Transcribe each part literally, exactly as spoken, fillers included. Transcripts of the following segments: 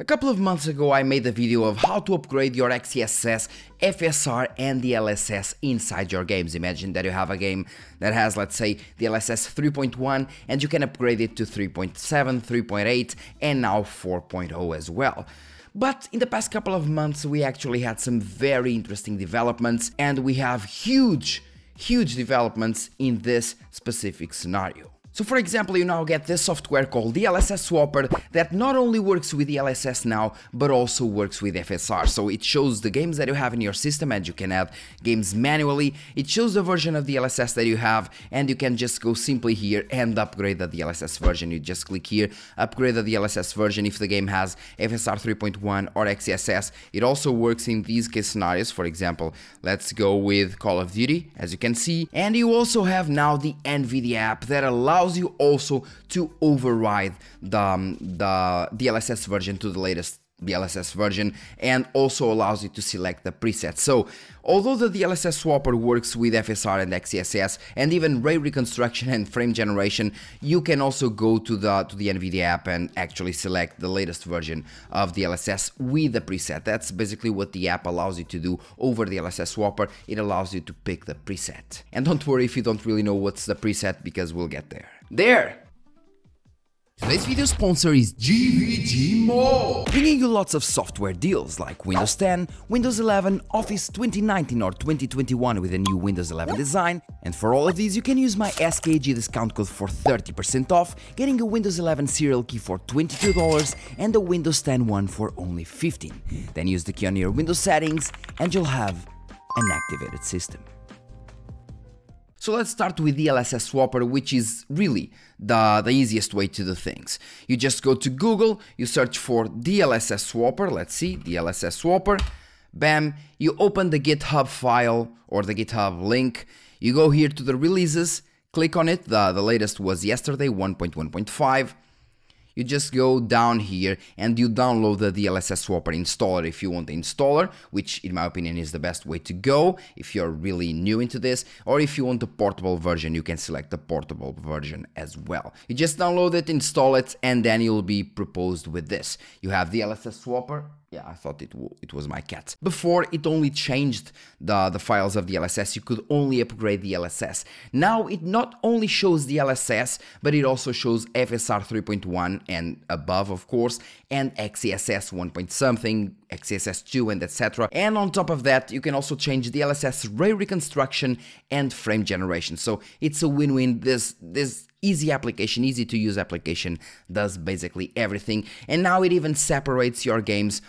A couple of months ago I made a video of how to upgrade your XeSS, F S R and D L S S inside your games. Imagine that you have a game that has, let's say, D L S S three point one and you can upgrade it to three point seven, three point eight and now four point oh as well. But in the past couple of months we actually had some very interesting developments and we have huge, huge developments in this specific scenario. So for example, you now get this software called D L S S Swapper that not only works with D L S S now, but also works with F S R. So it shows the games that you have in your system and you can add games manually. It shows the version of D L S S that you have and you can just go simply here and upgrade the D L S S version. You just click here, upgrade the D L S S version if the game has F S R three point one or XeSS. It also works in these case scenarios. For example, let's go with Call of Duty, as you can see. And you also have now the NVIDIA app that allows you also to override the, um, the D L S S version to the latest D L S S version and also allows you to select the presets. So although the D L S S Swapper works with F S R and XeSS and even Ray Reconstruction and Frame Generation, you can also go to the to the NVIDIA app and actually select the latest version of D L S S with the preset. That's basically what the app allows you to do over the D L S S Swapper. It allows you to pick the preset. And don't worry if you don't really know what's the preset, because we'll get there. There! Today's video sponsor is GVGMall, bringing you lots of software deals like Windows ten, Windows eleven, Office twenty nineteen or twenty twenty-one with a new Windows eleven design, and for all of these you can use my S K A G discount code for thirty percent off, getting a Windows eleven serial key for twenty-two dollars and a Windows ten one for only fifteen dollars. Then use the key on your Windows settings and you'll have an activated system. So let's start with D L S S Swapper, which is really the, the easiest way to do things. You just go to Google, you search for D L S S Swapper, let's see, D L S S Swapper, bam, you open the GitHub file or the GitHub link, you go here to the releases, click on it, the, the latest was yesterday, one point one point five. You just go down here and you download the D L S S Swapper installer if you want the installer, which in my opinion is the best way to go if you're really new into this, or if you want the portable version, you can select the portable version as well. You just download it, install it, and then you'll be proposed with this. You have D L S S Swapper. Yeah, I thought it, w it was my cat. Before, it only changed the, the files of the D L S S. You could only upgrade the D L S S. Now, it not only shows the D L S S, but it also shows F S R three point one and above, of course, and XeSS one point something, XeSS two, and et cetera. And on top of that, you can also change the D L S S Ray Reconstruction and Frame Generation. So, it's a win-win. This, this easy application, easy to use application does basically everything. And now it even separates your games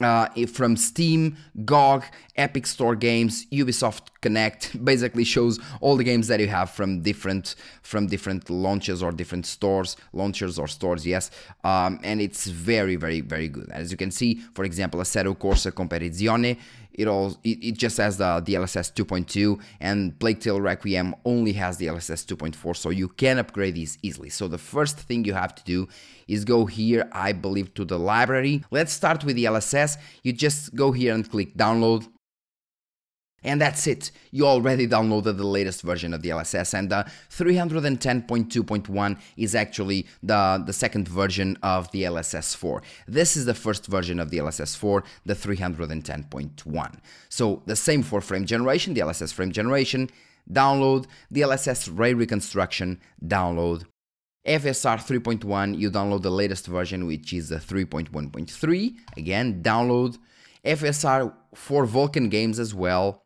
uh, from Steam, G O G, Epic Store games, Ubisoft Connect. Basically shows all the games that you have from different from different launches or different stores, launchers or stores, yes. Um, and it's very, very, very good. As you can see, for example, Assetto Corsa Competizione. It all it, it just has the D L S S two point two, and Plague Tale Requiem only has D L S S two point four, so you can upgrade these easily. So the first thing you have to do is go here, I believe, to the library. Let's start with the D L S S. You just go here and click download. And that's it. You already downloaded the latest version of the D L S S, and the three ten point two point one is actually the, the second version of the D L S S four. This is the first version of the D L S S four, the three ten point one. So the same for frame generation, the D L S S frame generation, download, the D L S S ray reconstruction, download. F S R three point one, you download the latest version, which is the three point one point three, again, download. F S R for Vulkan games as well.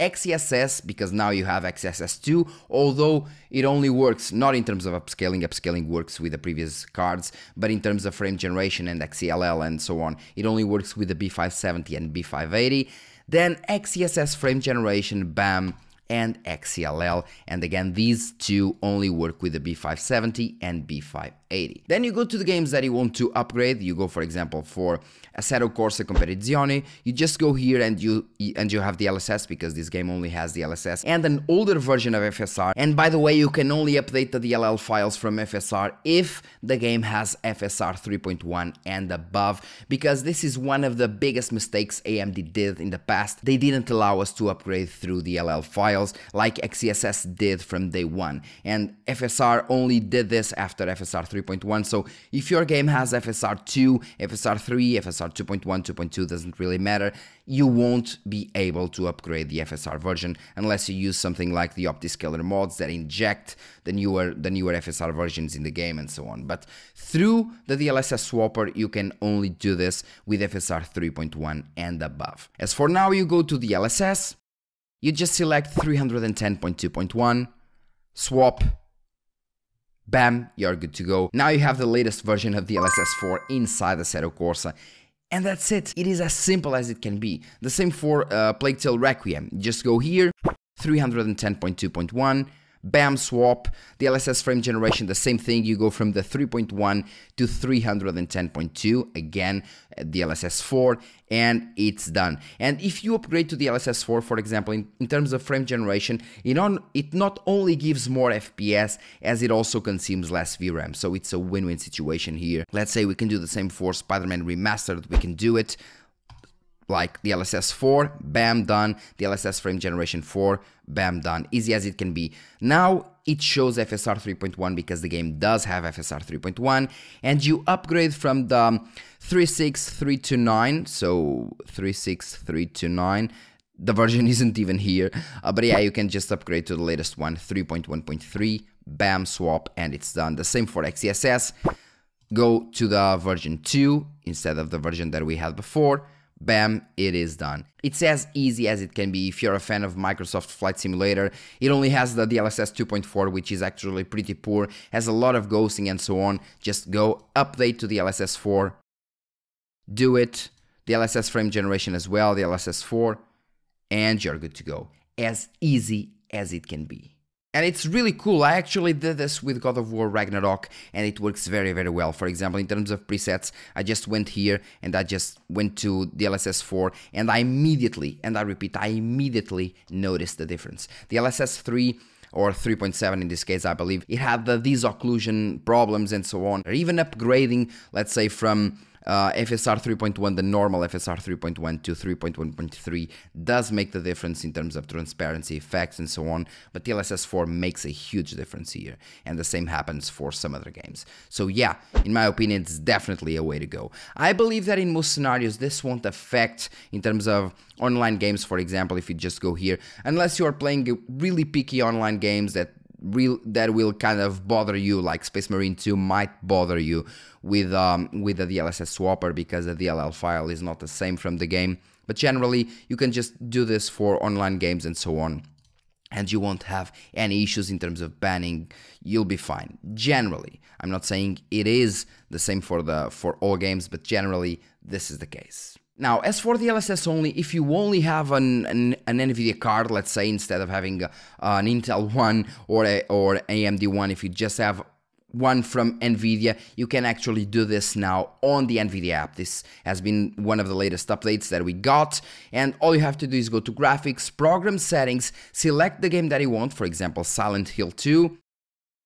XeSS, because now you have XeSS two, although it only works not in terms of upscaling, upscaling works with the previous cards, but in terms of frame generation and X E L L and so on, it only works with the B five seventy and B five eighty. Then XeSS frame generation, bam, and X E L L, and again these two only work with the B five seventy and B five eighty. Then you go to the games that you want to upgrade. You go, for example, for Assetto Corsa Competizione, you just go here and you and you have the D L S S, because this game only has the D L S S and an older version of F S R. And by the way, you can only update the D L L files from F S R if the game has F S R three point one and above, because this is one of the biggest mistakes A M D did in the past. They didn't allow us to upgrade through the D L L files like XeSS did from day one, and F S R only did this after F S R three point one. So if your game has F S R two, F S R three, F S R two point one, two point two, doesn't really matter, you won't be able to upgrade the F S R version unless you use something like the OptiScaler mods that inject the newer the newer F S R versions in the game and so on. But through the D L S S Swapper, you can only do this with F S R three point one and above. As for now, you go to the D L S S, you just select three ten point two point one, swap, bam, you're good to go. Now you have the latest version of the D L S S four inside Assetto Corsa. And that's it. It is as simple as it can be. The same for uh, Plague Tale Requiem. Just go here, three ten point two point one, bam, swap. The D L S S frame generation, the same thing. You go from the three point one to three ten point two, again, the D L S S four, and it's done. And if you upgrade to the D L S S four, for example, in, in terms of frame generation, it, on, it not only gives more F P S, as it also consumes less V RAM. So it's a win-win situation here. Let's say we can do the same for Spider-Man Remastered. We can do it like the D L S S four, bam, done. The D L S S frame generation four, bam, done. Easy as it can be. Now it shows F S R three point one because the game does have F S R three point one, and you upgrade from the three six three two nine, so three six three two nine, the version isn't even here, uh, but yeah, you can just upgrade to the latest one, three point one point three, bam, swap, and it's done. The same for XeSS, go to the version two instead of the version that we had before, bam, it is done. It's as easy as it can be. If you're a fan of Microsoft Flight Simulator, it only has the D L S S two point four, which is actually pretty poor, has a lot of ghosting and so on. Just go, update to the D L S S four, do it, the D L S S frame generation as well, the D L S S four, and you're good to go. As easy as it can be. And it's really cool. I actually did this with God of War Ragnarok, and it works very, very well. For example, in terms of presets, I just went here and I just went to the D L S S four, and I immediately, and I repeat, I immediately noticed the difference. The D L S S three, or three point seven in this case, I believe, it had the, these occlusion problems and so on. Or even upgrading, let's say, from Uh, F S R three point one, the normal F S R three point one to three point one point three does make the difference in terms of transparency effects and so on, but D L S S four makes a huge difference here, and the same happens for some other games. So yeah, in my opinion, it's definitely a way to go. I believe that in most scenarios this won't affect in terms of online games, for example, if you just go here, unless you are playing really picky online games that Real, that will kind of bother you, like Space Marine two might bother you with um, with the D L S S Swapper because the D L L file is not the same from the game. But generally, you can just do this for online games and so on, and you won't have any issues in terms of banning. You'll be fine. Generally, I'm not saying it is the same for the for all games, but generally, this is the case. Now, as for the D L S S only, if you only have an, an, an NVIDIA card, let's say, instead of having a, an Intel one or, a, or A M D one, if you just have one from NVIDIA, you can actually do this now on the NVIDIA app. This has been one of the latest updates that we got, and all you have to do is go to graphics, program settings, select the game that you want, for example, Silent Hill two.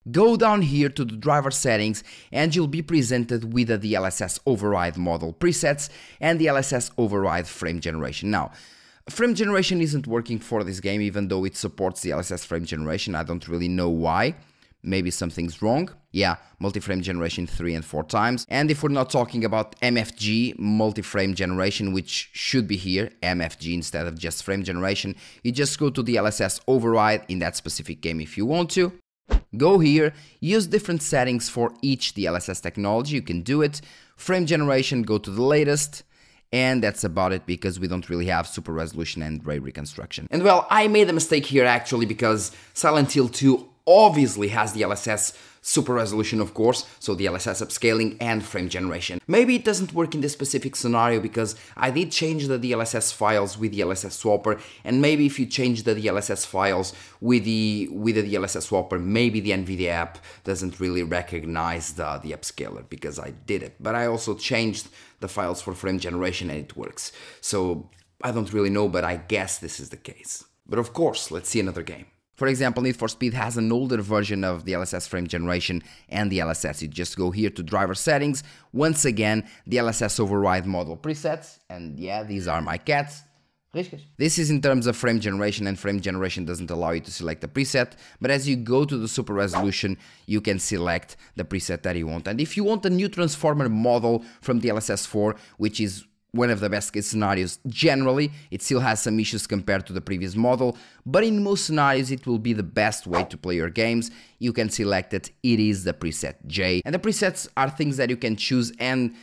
Go down here to the driver settings, and you'll be presented with the D L S S override model presets and the D L S S override frame generation. Now, frame generation isn't working for this game, even though it supports the D L S S frame generation. I don't really know why. Maybe something's wrong. Yeah, multi-frame generation three and four times. And if we're not talking about M F G, multi-frame generation, which should be here, M F G instead of just frame generation, you just go to the D L S S override in that specific game if you want to. Go here, use different settings for each D L S S technology, you can do it, frame generation, go to the latest, and that's about it because we don't really have super resolution and Ray Reconstruction. And well, I made a mistake here actually because Silent Hill two obviously has the D L S S super resolution, of course, so the D L S S upscaling and frame generation. Maybe it doesn't work in this specific scenario because I did change the D L S S files with the D L S S Swapper, and maybe if you change the D L S S files with the with the D L S S Swapper, maybe the NVIDIA app doesn't really recognize the, the upscaler because I did it. But I also changed the files for frame generation and it works. So I don't really know, but I guess this is the case. But of course, let's see another game. For example, Need for Speed has an older version of the D L S S frame generation and the D L S S. You just go here to driver settings. Once again, the D L S S override model presets. And yeah, these are my cats. This is in terms of frame generation, and frame generation doesn't allow you to select a preset, but as you go to the super resolution, you can select the preset that you want. And if you want a new transformer model from D L S S four, which is one of the best case scenarios generally, it still has some issues compared to the previous model, but in most scenarios it will be the best way to play your games. You can select it, it is the preset J. And the presets are things that you can choose, and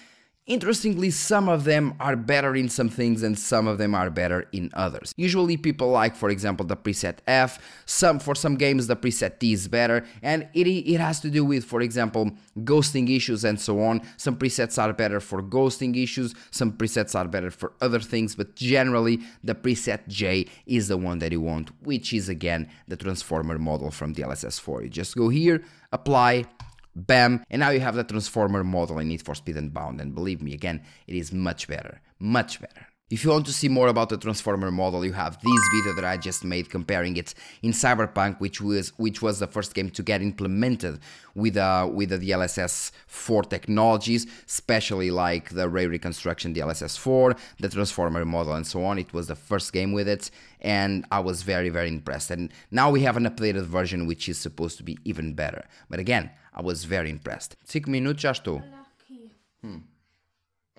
interestingly, some of them are better in some things and some of them are better in others. Usually people like, for example, the preset F, some, for some games the preset T is better, and it, it has to do with, for example, ghosting issues and so on. Some presets are better for ghosting issues, some presets are better for other things, but generally the preset J is the one that you want, which is again the transformer model from D L S S four. You just go here, apply, bam, and now you have the transformer model in Need for Speed Unbound, and believe me, again, it is much better, much better. If you want to see more about the transformer model, you have this video that I just made comparing it in Cyberpunk, which was which was the first game to get implemented with uh, with the D L S S four technologies, especially like the Ray Reconstruction D L S S four, the transformer model and so on. It was the first game with it, and I was very, very impressed. And now we have an updated version, which is supposed to be even better. But again, I was very impressed. Cinco minutos, já estou. Hum.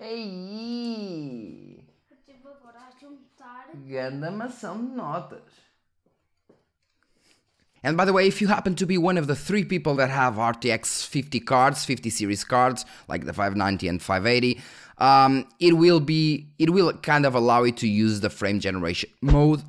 Ei! Eu estive agora a juntar. Ganda mação de notas. And by the way, if you happen to be one of the three people that have R T X fifty cards, fifty series cards, like the five ninety and five eighty, um, it will be, it will kind of allow you to use the frame generation mode,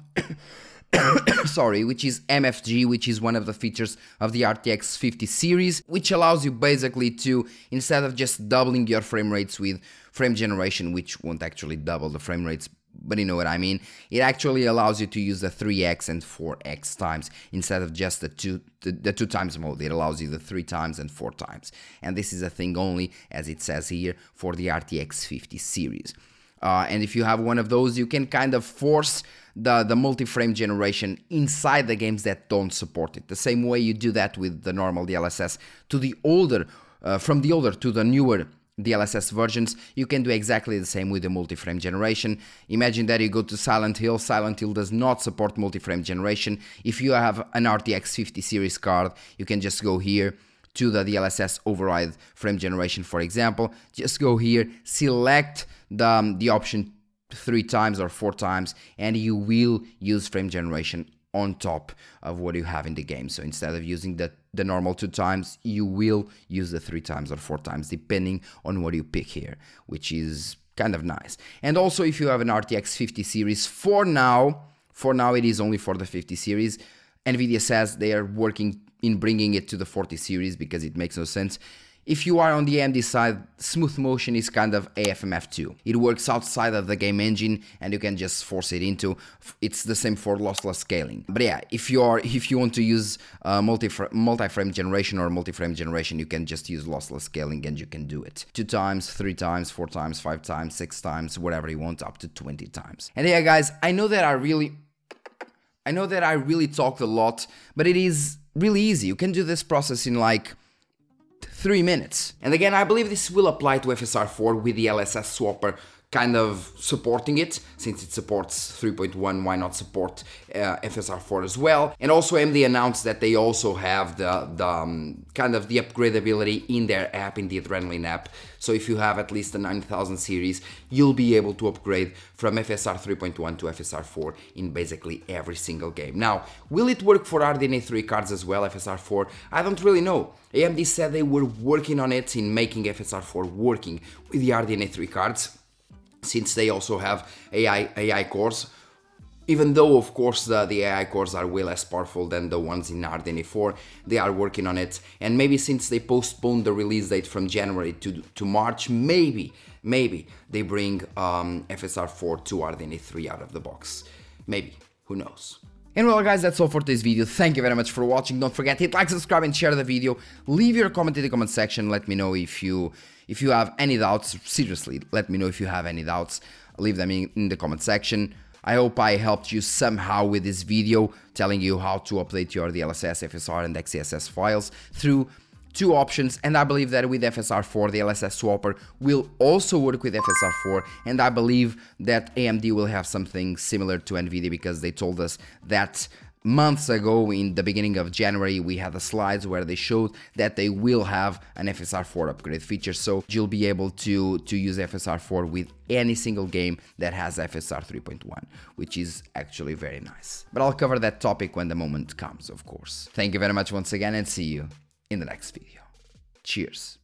sorry, which is M F G, which is one of the features of the R T X fifty series, which allows you basically to, instead of just doubling your frame rates with frame generation, which won't actually double the frame rates, but you know what I mean, it actually allows you to use the three x and four x times instead of just the two the, the two times mode. It allows you the three times and four times, and this is a thing only, as it says here, for the R T X fifty series. Uh, and if you have one of those, you can kind of force the, the multi-frame generation inside the games that don't support it, the same way you do that with the normal D L S S to the older, uh, from the older to the newer D L S S versions. You can do exactly the same with the multi-frame generation. Imagine that you go to Silent Hill. Silent Hill does not support multi-frame generation. If you have an R T X fifty series card, you can just go here to the D L S S override frame generation, for example. Just go here, select the, um, the option three times or four times, and you will use frame generation on top of what you have in the game. So instead of using the, the normal two times, you will use the three times or four times, depending on what you pick here, which is kind of nice. And also, if you have an R T X fifty series, for now, for now it is only for the fifty series. NVIDIA says they are working in bringing it to the forty series because it makes no sense. If you are on the A M D side, smooth motion is kind of A F M F two. It works outside of the game engine and you can just force it into. It's the same for lossless scaling. But yeah, if you are if you want to use uh, multi multi-frame generation or multi-frame generation, you can just use lossless scaling and you can do it two times, three times, four times, five times, six times, whatever you want, up to twenty times. And yeah, guys, I know that I really, I know that I really talked a lot, but it is really easy. You can do this process in like three minutes. And again, I believe this will apply to F S R four with the D L S S Swapper kind of supporting it. Since it supports three point one, why not support uh, F S R four as well? And also A M D announced that they also have the, the um, kind of the upgradability in their app, in the Adrenaline app. So if you have at least the nine thousand series, you'll be able to upgrade from F S R three point one to F S R four in basically every single game. Now, will it work for R D N A three cards as well, F S R four? I don't really know. A M D said they were working on it in making F S R four working with the R D N A three cards, since they also have A I, A I cores, even though, of course, the, the A I cores are way less powerful than the ones in R D N A four, they are working on it. And maybe since they postponed the release date from January to, to March, maybe, maybe they bring um, F S R four to R D N A three out of the box. Maybe, who knows? And well, guys, that's all for this video. Thank you very much for watching. Don't forget to hit like, subscribe, and share the video. Leave your comment in the comment section. Let me know if you if you have any doubts. Seriously, let me know if you have any doubts. Leave them in, in the comment section. I hope I helped you somehow with this video, telling you how to update your D L S S, F S R, and XeSS files through two options, and I believe that with F S R four, the D L S S Swapper will also work with F S R four, and I believe that A M D will have something similar to NVIDIA, because they told us that months ago, in the beginning of January, we had the slides where they showed that they will have an F S R four upgrade feature, so you'll be able to, to use F S R four with any single game that has F S R three point one, which is actually very nice. But I'll cover that topic when the moment comes, of course. Thank you very much once again, and see you in the next video. Cheers!